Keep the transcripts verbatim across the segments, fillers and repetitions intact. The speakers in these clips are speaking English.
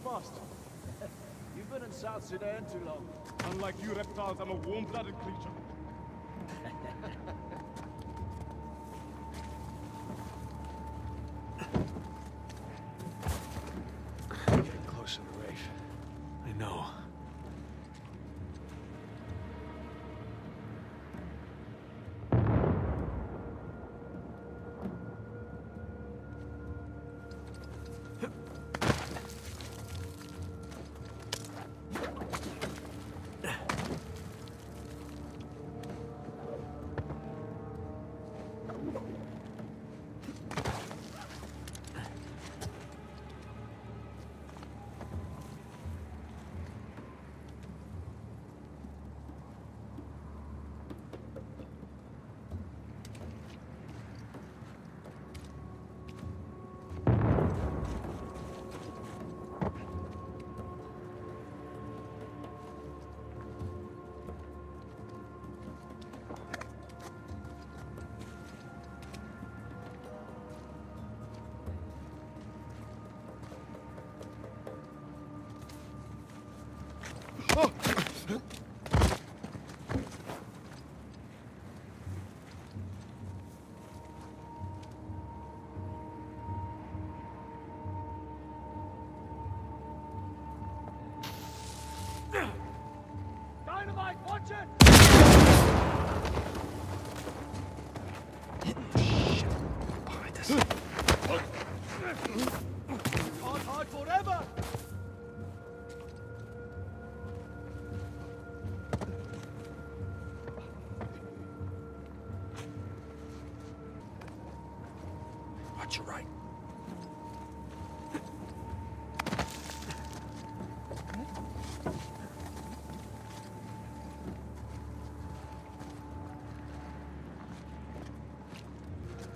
moving fast. You've been in South Sudan too long. Unlike you reptiles, I'm a warm-blooded creature. Getting closer to Rafe. I know. Dynamite, watch it! Shit. Behind us. Hard, hard forever! Watch your right.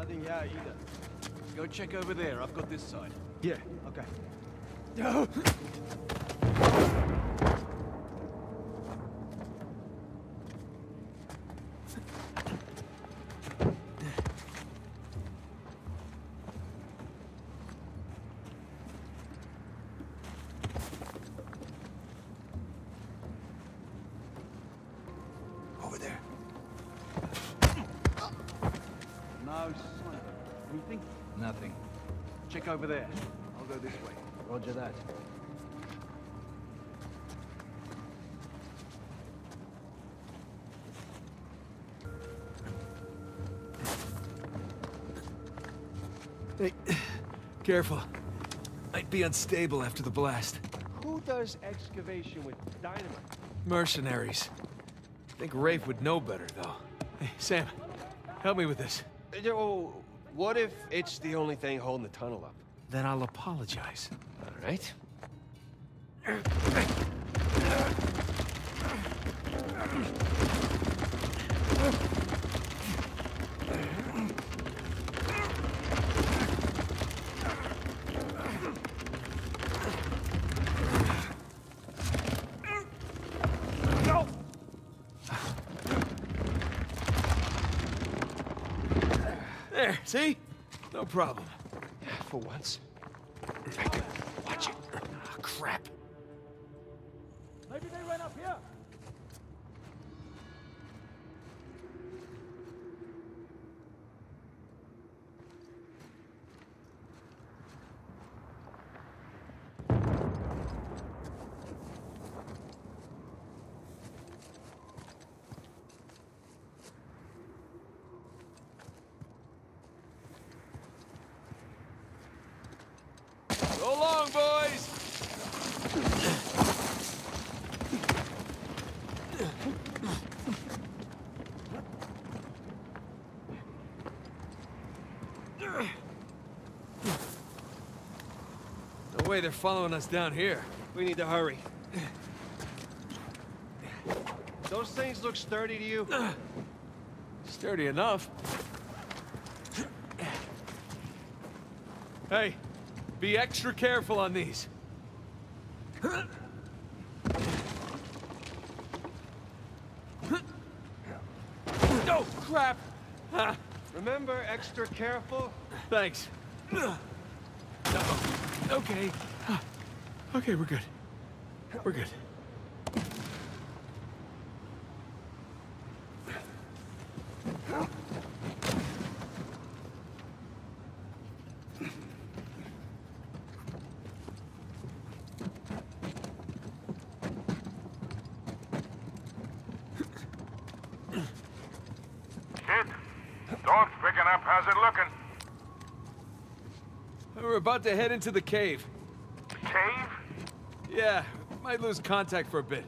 Nothing here either. Go check over there. I've got this side. Yeah, okay. No! Anything? Nothing. Check over there. I'll go this way. Roger that. Hey, careful. Might be unstable after the blast. Who does excavation with dynamite? Mercenaries. I think Rafe would know better, though. Hey, Sam, help me with this. Oh, what if it's the only thing holding the tunnel up? Then I'll apologize. All right. There, see? No problem. For once. Watch it. Oh, crap. Maybe they ran up here. So long, boys! No way they're following us down here. We need to hurry. Those things look sturdy to you? Sturdy enough. Hey! Be extra careful on these. Oh, crap! Huh. Remember, extra careful? Thanks. Okay. Okay, we're good. We're good. About to head into the cave. Cave? Yeah, might lose contact for a bit.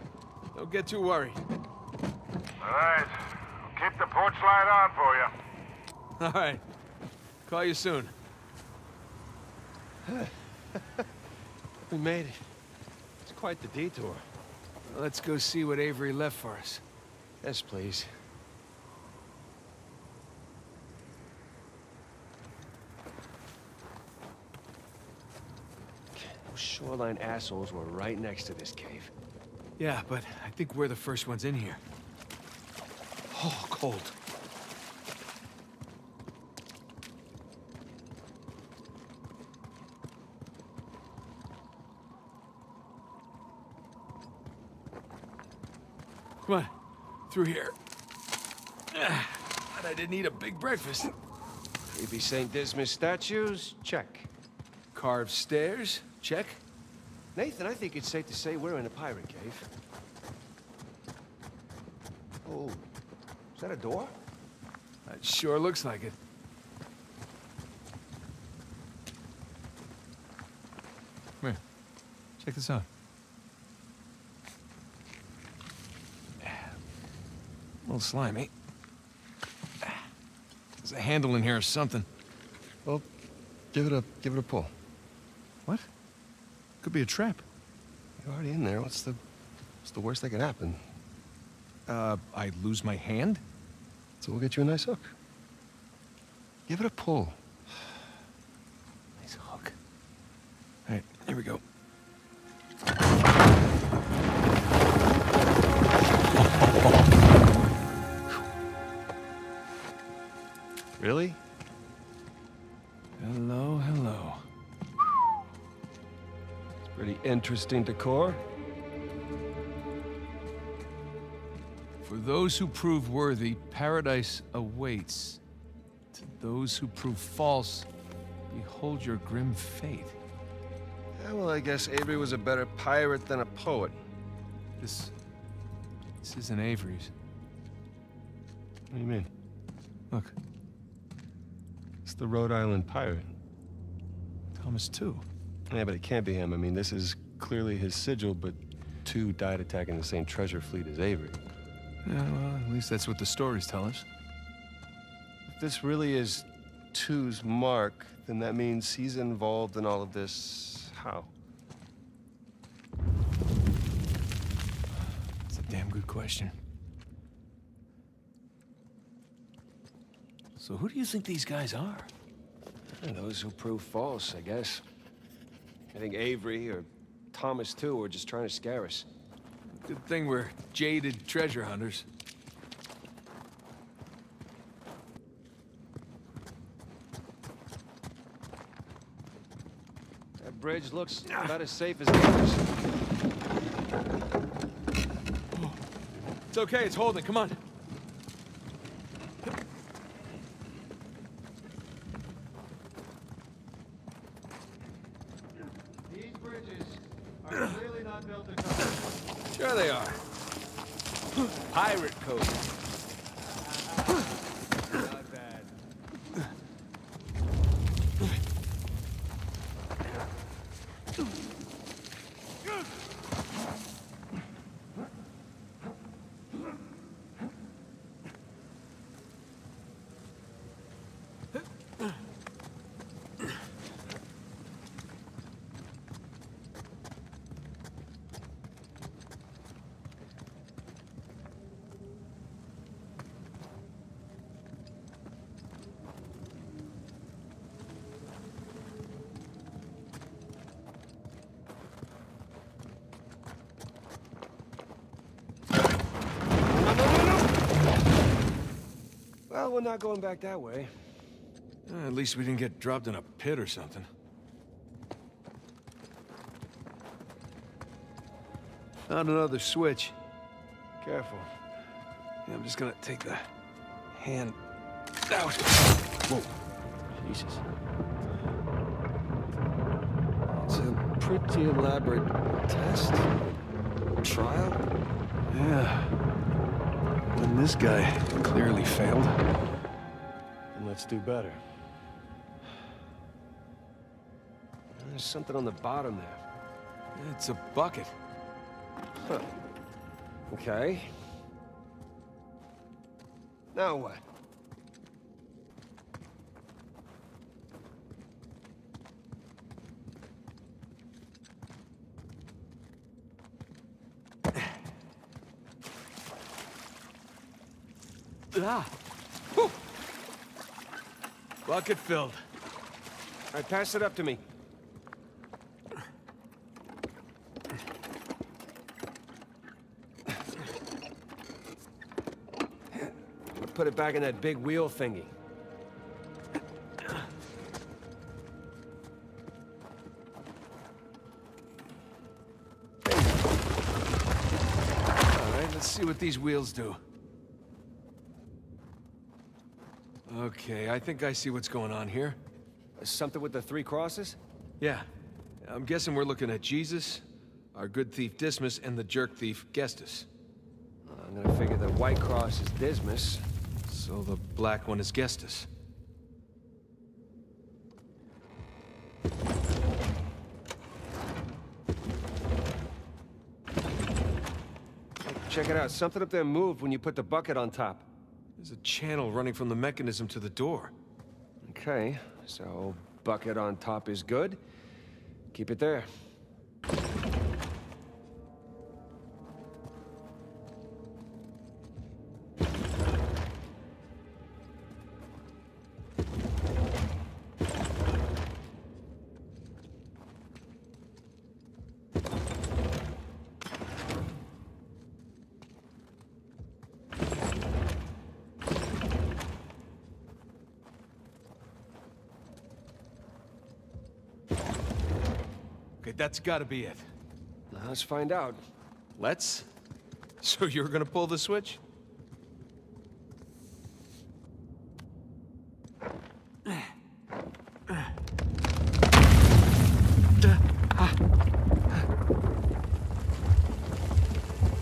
Don't get too worried. All right, I'll keep the porch light on for you. All right, call you soon. We made it. It's quite the detour. Let's go see what Avery left for us. Yes, please. Shoreline assholes were right next to this cave. Yeah, but I think we're the first ones in here. Oh, cold. Come on, through here. But I didn't eat a big breakfast. Maybe Saint Dismas statues? Check. Carved stairs? Check. Nathan, I think it's safe to say we're in a pirate cave. Oh, is that a door? It sure looks like it. Come here. Check this out. A little slimy. There's a handle in here or something. Well, give it a give it a pull. What? Could be a trap. You're already in there. What's the, what's the worst that could happen? Uh, I lose my hand? So we'll get you a nice hook. Give it a pull. Nice hook. All right, here we go. Really? Hello, hello. Pretty interesting decor. For those who prove worthy, paradise awaits. To those who prove false, behold your grim fate. Yeah, well, I guess Avery was a better pirate than a poet. This... this isn't Avery's. What do you mean? Look. It's the Rhode Island pirate. Thomas Too. Yeah, but it can't be him. I mean, this is clearly his sigil, but two died attacking the same treasure fleet as Avery. Yeah, well, at least that's what the stories tell us. If this really is Two's mark, then that means he's involved in all of this. How? That's a damn good question. So who do you think these guys are? Those who prove false, I guess. I think Avery or Thomas Too were just trying to scare us. Good thing we're jaded treasure hunters. That bridge looks about as safe as ours. It's okay, it's holding. Come on. Sure they are. Pirate code. Not bad. We're not going back that way. Uh, at least we didn't get dropped in a pit or something. Found another switch. Careful. Yeah, I'm just gonna take the hand out. Whoa. Jesus. It's a pretty elaborate test. Trial? Yeah. And this guy clearly failed. And let's do better. There's something on the bottom there. It's a bucket. Huh. Okay. Now what? Ah! Whew. Bucket filled. All right, pass it up to me. Put it back in that big wheel thingy. All right, let's see what these wheels do. Okay, I think I see what's going on here. Something with the three crosses? Yeah. I'm guessing we're looking at Jesus, our good thief Dismas, and the jerk thief Gestas. I'm gonna figure the white cross is Dismas. So the black one is Gestas. Check it out. Something up there moved when you put the bucket on top. There's a channel running from the mechanism to the door. Okay, so bucket on top is good. Keep it there. That's gotta be it. Let's find out. Let's? So you're gonna pull the switch?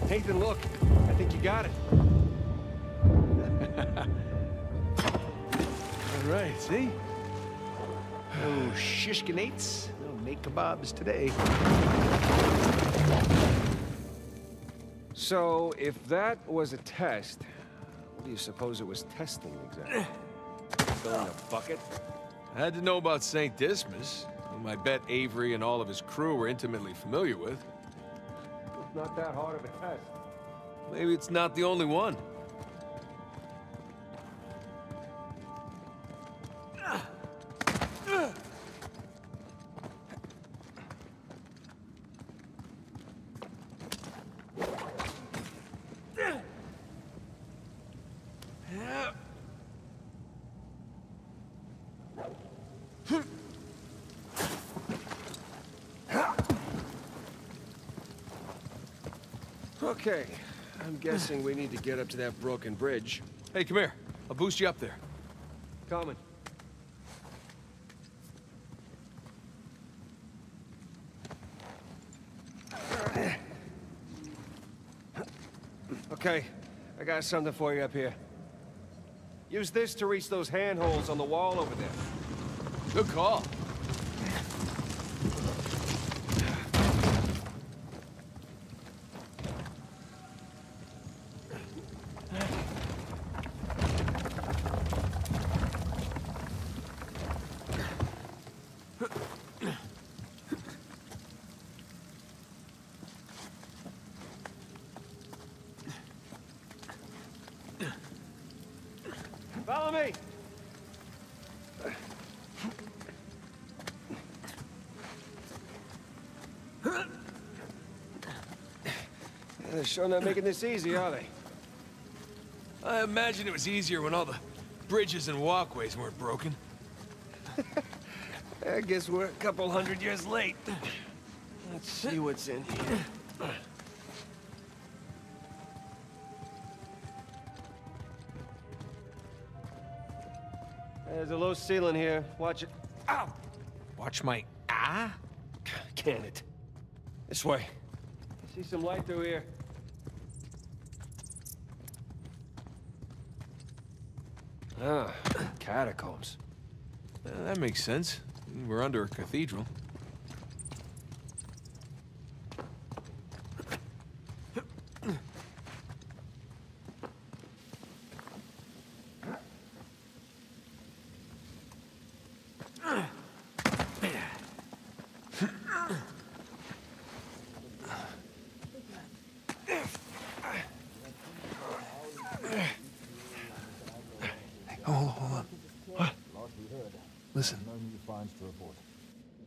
Nathan, look. I think you got it. All right, see? Oh, shishkinates. Make kebabs today. So, if that was a test, what do you suppose it was testing exactly? Filling a bucket? I had to know about Saint Dismas, whom I bet Avery and all of his crew were intimately familiar with. It's not that hard of a test. Maybe it's not the only one. Okay, I'm guessing we need to get up to that broken bridge. Hey, come here. I'll boost you up there. Coming. Okay, I got something for you up here. Use this to reach those handholds on the wall over there. Good call. Follow me! They're sure not making this easy, are they? I imagine it was easier when all the bridges and walkways weren't broken. I guess we're a couple hundred years late. Let's see what's in here. There's a low ceiling here. Watch it. Ow! Watch my ah? Can it? This way. I see some light through here. Ah, catacombs. Uh, that makes sense. We're under a cathedral.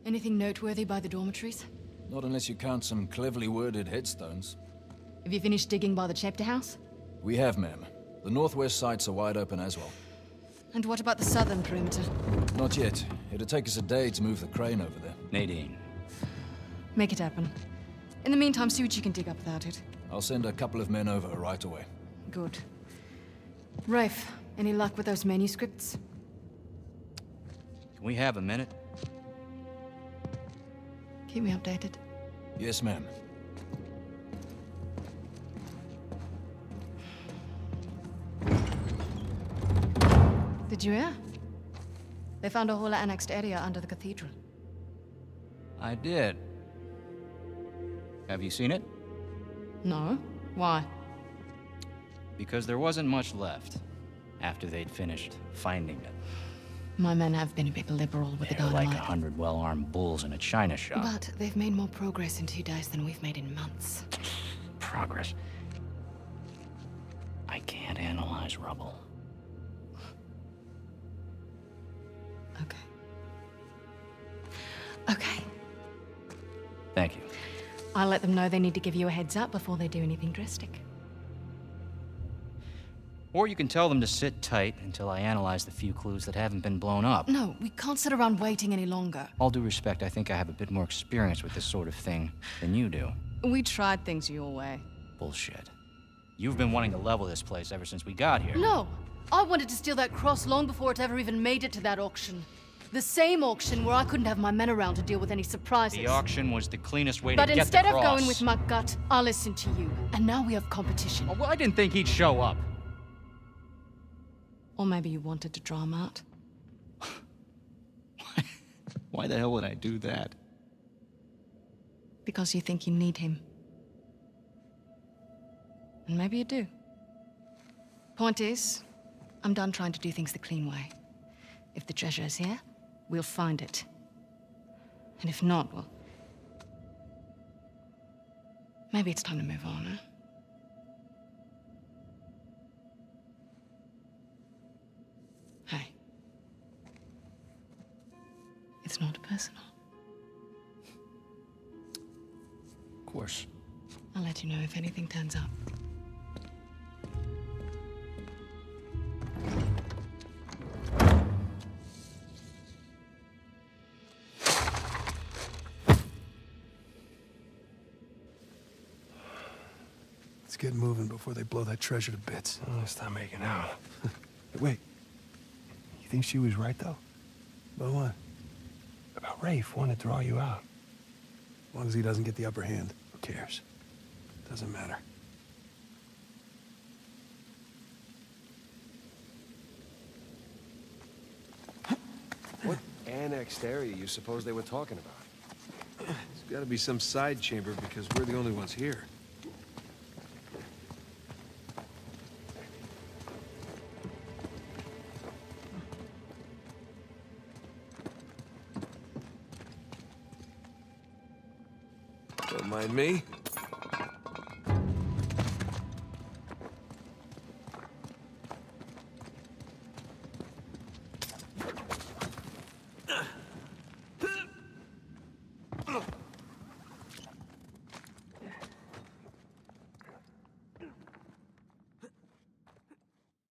Anything noteworthy by the dormitories? Not unless you count some cleverly worded headstones. Have you finished digging by the chapter house? We have, ma'am. The northwest sites are wide open as well. And what about the southern perimeter? Not yet. It'll take us a day to move the crane over there. Nadine. Make it happen. In the meantime, see what you can dig up without it. I'll send a couple of men over right away. Good. Rafe, any luck with those manuscripts? Can we have a minute? Keep me updated. Yes, ma'am. Did you hear? They found a whole annexed area under the cathedral. I did. Have you seen it? No. Why? Because there wasn't much left after they'd finished finding it. My men have been a bit liberal with the gun. Like a hundred well-armed bulls in a china shop. But they've made more progress in two days than we've made in months. Progress? I can't analyze rubble. Okay. Okay. Thank you. I'll let them know they need to give you a heads up before they do anything drastic. Or you can tell them to sit tight until I analyze the few clues that haven't been blown up. No, we can't sit around waiting any longer. All due respect, I think I have a bit more experience with this sort of thing than you do. We tried things your way. Bullshit. You've been wanting to level this place ever since we got here. No, I wanted to steal that cross long before it ever even made it to that auction. The same auction where I couldn't have my men around to deal with any surprises. The auction was the cleanest way but to get the cross. But instead of going with my gut, I listened to you. And now we have competition. Oh, well, I didn't think he'd show up. Or maybe you wanted to draw him out. Why the hell would I do that? Because you think you need him. And maybe you do. Point is, I'm done trying to do things the clean way. If the treasure is here, we'll find it. And if not, well... maybe it's time to move on, huh? It's not personal. Of course. I'll let you know if anything turns up. Let's get moving before they blow that treasure to bits. Oh, let's not make it out. Wait. You think she was right, though? About what? About Rafe wanted to draw you out. As long as he doesn't get the upper hand, who cares? Doesn't matter. What annexed area you suppose they were talking about? There's gotta be some side chamber because we're the only ones here. Me?